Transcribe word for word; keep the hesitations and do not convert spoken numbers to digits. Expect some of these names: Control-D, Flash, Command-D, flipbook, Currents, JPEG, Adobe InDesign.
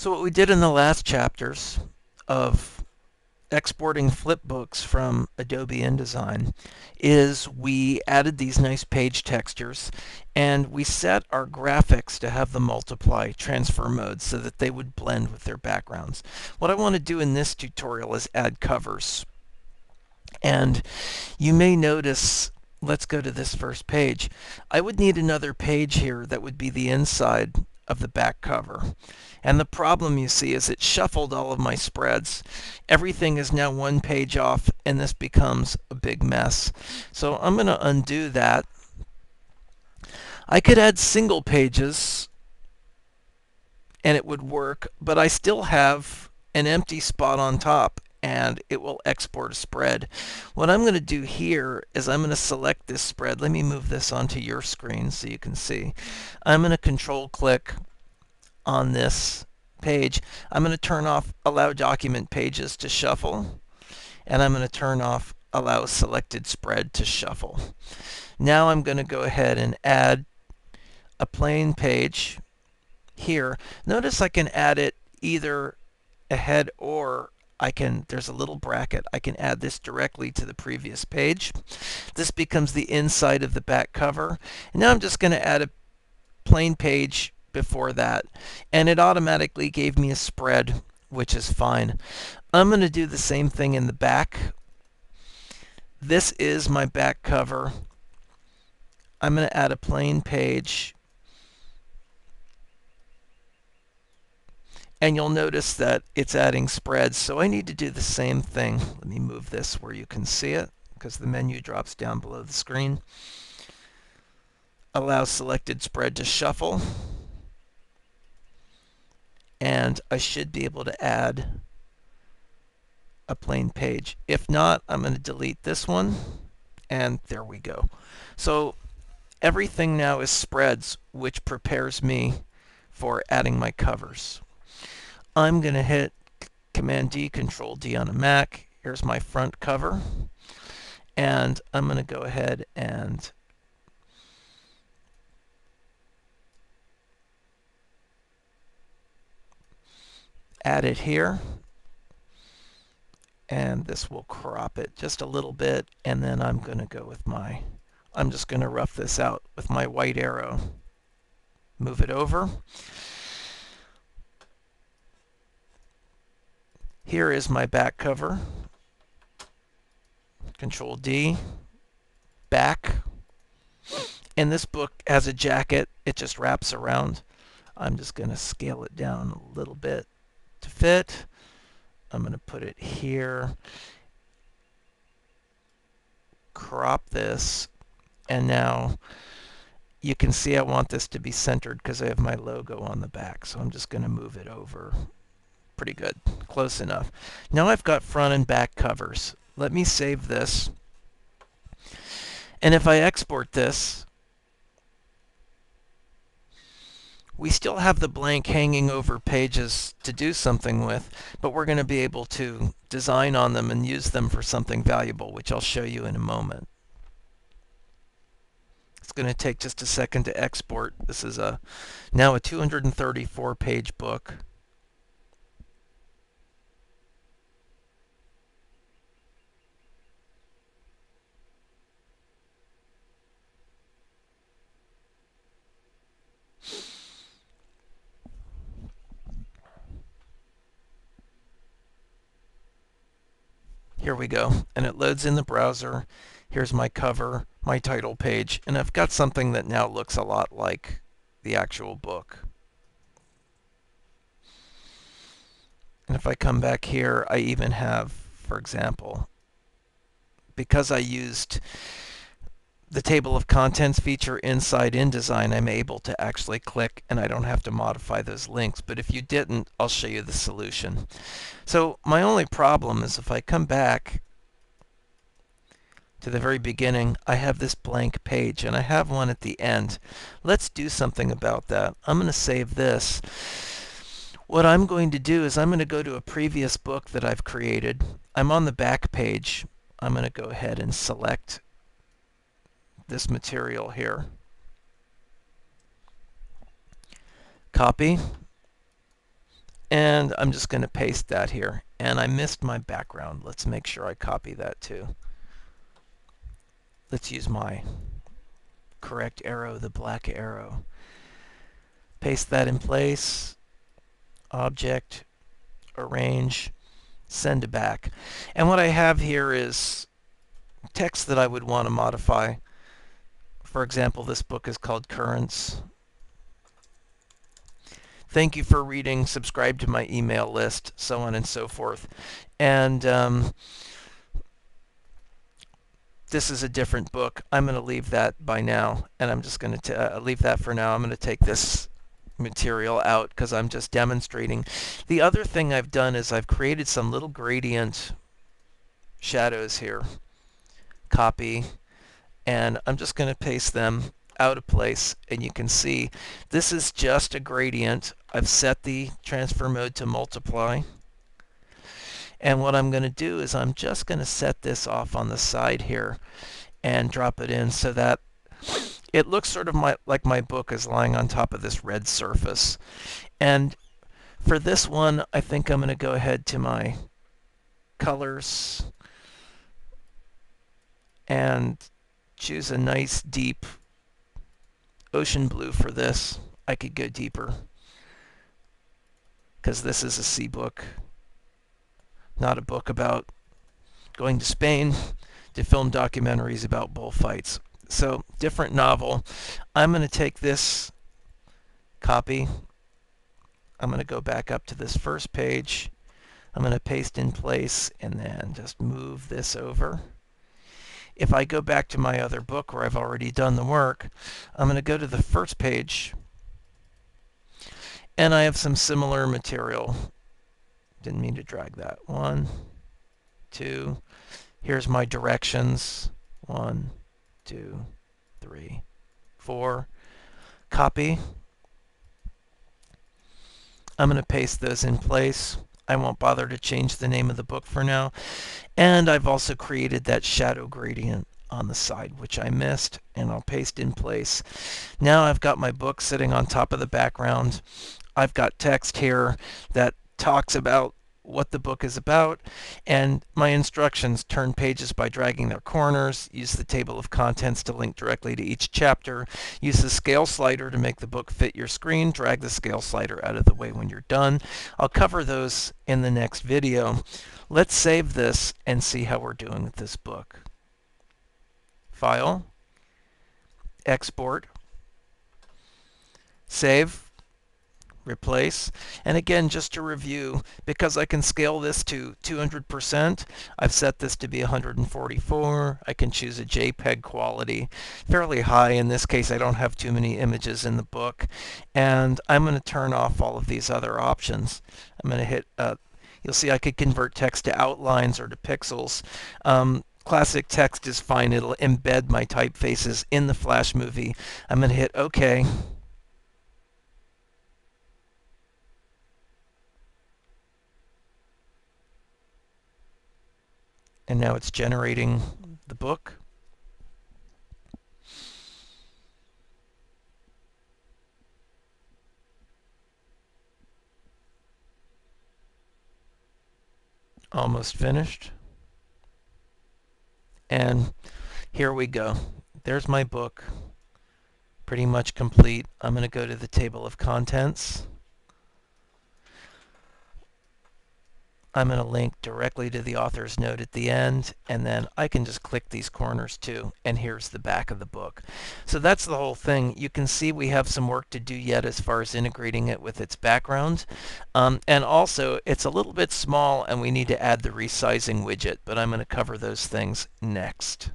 So what we did in the last chapters of exporting flip books from Adobe InDesign is we added these nice page textures, and we set our graphics to have the multiply transfer mode so that they would blend with their backgrounds. What I want to do in this tutorial is add covers. And you may notice, let's go to this first page. I would need another page here that would be the inside of the back cover. And the problem you see is it shuffled all of my spreads. Everything is now one page off, and this becomes a big mess. So I'm going to undo that. I could add single pages and it would work, but I still have an empty spot on top and it will export a spread. What I'm going to do here is I'm going to select this spread. Let me move this onto your screen so you can see. I'm going to control click on this page. I'm going to turn off allow document pages to shuffle, and I'm going to turn off allow selected spread to shuffle. Now I'm going to go ahead and add a plain page here. Notice I can add it either ahead or I can, there's a little bracket, I can add this directly to the previous page. This becomes the inside of the back cover. And now I'm just going to add a plain page before that, and it automatically gave me a spread, which is fine. I'm going to do the same thing in the back. This is my back cover. I'm going to add a plain page, and you'll notice that it's adding spreads, so I need to do the same thing. Let me move this where you can see it, because the menu drops down below the screen. Allow selected spread to shuffle, and I should be able to add a plain page. If not, I'm going to delete this one, and there we go. So everything now is spreads, which prepares me for adding my covers. I'm going to hit Command-D, Control-D on a Mac. Here's my front cover. And I'm going to go ahead and add it here. And this will crop it just a little bit. And then I'm going to go with my, I'm just going to rough this out with my white arrow. Move it over. Here is my back cover. Control D, back. And this book has a jacket. It just wraps around. I'm just going to scale it down a little bit to fit. I'm going to put it here. Crop this. And now you can see I want this to be centered because I have my logo on the back. So I'm just going to move it over. Pretty good, close enough. Now I've got front and back covers. Let me save this, and if I export this, we still have the blank hanging over pages to do something with, but we're going to be able to design on them and use them for something valuable, which I'll show you in a moment. It's going to take just a second to export. This is a now a two hundred thirty-four page book. Here we go, and it loads in the browser. Here's my cover, my title page, and I've got something that now looks a lot like the actual book. And if I come back here, I even have, for example, because I used the table of contents feature inside InDesign, I'm able to actually click and I don't have to modify those links. But if you didn't, I'll show you the solution. So my only problem is if I come back to the very beginning, I have this blank page and I have one at the end. Let's do something about that. I'm going to save this. What I'm going to do is I'm going to go to a previous book that I've created. I'm on the back page. I'm going to go ahead and select this material here. Copy. And I'm just going to paste that here. And I missed my background. Let's make sure I copy that too. Let's use my correct arrow, the black arrow. Paste that in place. Object, arrange, send it back. And what I have here is text that I would want to modify. For example, this book is called Currents. Thank you for reading. Subscribe to my email list, so on and so forth. And um, this is a different book. I'm going to leave that by now, and I'm just going to uh, leave that for now. I'm going to take this material out because I'm just demonstrating. The other thing I've done is I've created some little gradient shadows here. Copy. And I'm just going to paste them out of place, and you can see this is just a gradient. I've set the transfer mode to multiply, and what I'm going to do is I'm just going to set this off on the side here and drop it in so that it looks sort of my, like my book is lying on top of this red surface. And for this one, I think I'm going to go ahead to my colors and choose a nice deep ocean blue for this. I could go deeper because this is a sea book, not a book about going to Spain to film documentaries about bullfights. So different novel. I'm going to take this, copy. I'm going to go back up to this first page. I'm going to paste in place and then just move this over. If I go back to my other book where I've already done the work, I'm going to go to the first page, and I have some similar material. Didn't mean to drag that. One, two. Here's my directions. One, two, three, four. Copy. I'm going to paste those in place. I won't bother to change the name of the book for now. And I've also created that shadow gradient on the side, which I missed, and I'll paste in place. Now I've got my book sitting on top of the background. I've got text here that talks about what the book is about, and my instructions: turn pages by dragging their corners, use the table of contents to link directly to each chapter, use the scale slider to make the book fit your screen, drag the scale slider out of the way when you're done. I'll cover those in the next video. Let's save this and see how we're doing with this book. File, export, save, replace. And again, just to review, because I can scale this to two hundred percent, I've set this to be one hundred forty-four. I can choose a JPEG quality, fairly high. In this case, I don't have too many images in the book. And I'm going to turn off all of these other options. I'm going to hit, uh, you'll see I could convert text to outlines or to pixels. Um, classic text is fine. It'll embed my typefaces in the Flash movie. I'm going to hit OK. And now it's generating the book. Almost finished. And here we go. There's my book, pretty much complete. I'm going to go to the table of contents. I'm going to link directly to the author's note at the end, and then I can just click these corners too, and here's the back of the book. So that's the whole thing. You can see we have some work to do yet as far as integrating it with its background, um, and also it's a little bit small and we need to add the resizing widget, but I'm going to cover those things next.